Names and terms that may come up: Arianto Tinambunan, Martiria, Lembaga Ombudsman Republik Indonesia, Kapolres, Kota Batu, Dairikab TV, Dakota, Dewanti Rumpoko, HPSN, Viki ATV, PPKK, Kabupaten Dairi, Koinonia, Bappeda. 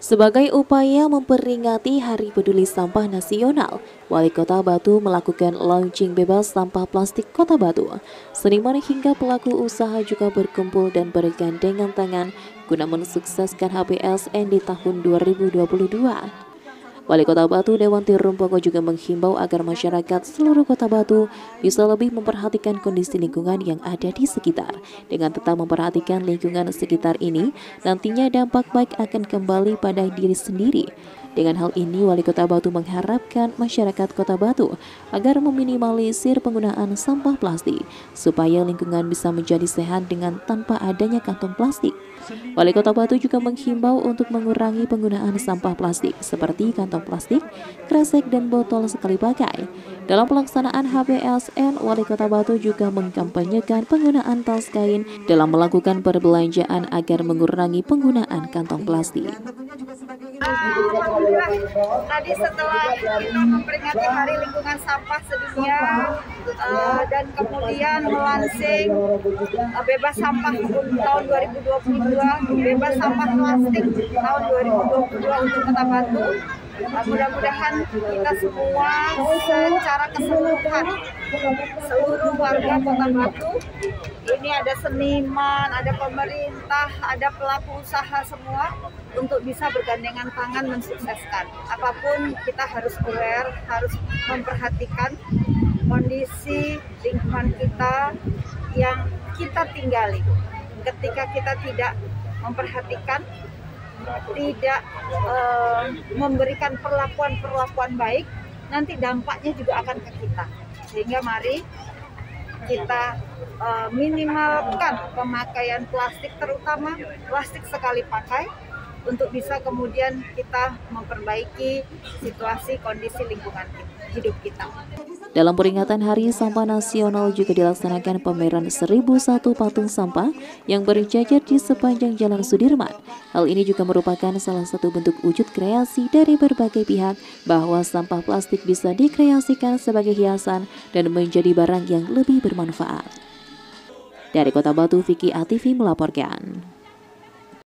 Sebagai upaya memperingati Hari Peduli Sampah Nasional, Wali Kota Batu melakukan launching bebas sampah plastik Kota Batu. Seniman hingga pelaku usaha juga berkumpul dan bergandengan tangan guna mensukseskan HPSN di tahun 2022. Wali Kota Batu Dewanti Rumpoko juga menghimbau agar masyarakat seluruh Kota Batu bisa lebih memperhatikan kondisi lingkungan yang ada di sekitar. Dengan tetap memperhatikan lingkungan sekitar ini, nantinya dampak baik akan kembali pada diri sendiri. Dengan hal ini, Wali Kota Batu mengharapkan masyarakat Kota Batu agar meminimalisir penggunaan sampah plastik, supaya lingkungan bisa menjadi sehat dengan tanpa adanya kantong plastik. Wali Kota Batu juga menghimbau untuk mengurangi penggunaan sampah plastik, seperti kantong plastik, kresek, dan botol sekali pakai. Dalam pelaksanaan HPSN, Wali Kota Batu juga mengkampanyekan penggunaan tas kain dalam melakukan perbelanjaan agar mengurangi penggunaan kantong plastik. Alhamdulillah, tadi setelah kita memperingati Hari Lingkungan Sampah Sedunia dan kemudian melansing bebas sampah tahun 2022, bebas sampah plastik tahun 2022 untuk Kota Batu, mudah-mudahan kita semua secara keseluruhan, seluruh warga Kota Batu, ini ada seniman, ada pemerintah, ada pelaku usaha semua, untuk bisa bergandengan tangan mensukseskan. Apapun kita harus aware, harus memperhatikan kondisi lingkungan kita yang kita tinggali. Ketika kita tidak memperhatikan, tidak memberikan perlakuan-perlakuan baik, nanti dampaknya juga akan ke kita. Sehingga mari kita minimalkan pemakaian plastik, terutama plastik sekali pakai, untuk bisa kemudian kita memperbaiki situasi kondisi lingkungan hidup kita. Dalam peringatan Hari Sampah Nasional juga dilaksanakan pameran 1001 patung sampah yang berjajar di sepanjang Jalan Sudirman. Hal ini juga merupakan salah satu bentuk wujud kreasi dari berbagai pihak bahwa sampah plastik bisa dikreasikan sebagai hiasan dan menjadi barang yang lebih bermanfaat. Dari Kota Batu, Viki ATV melaporkan.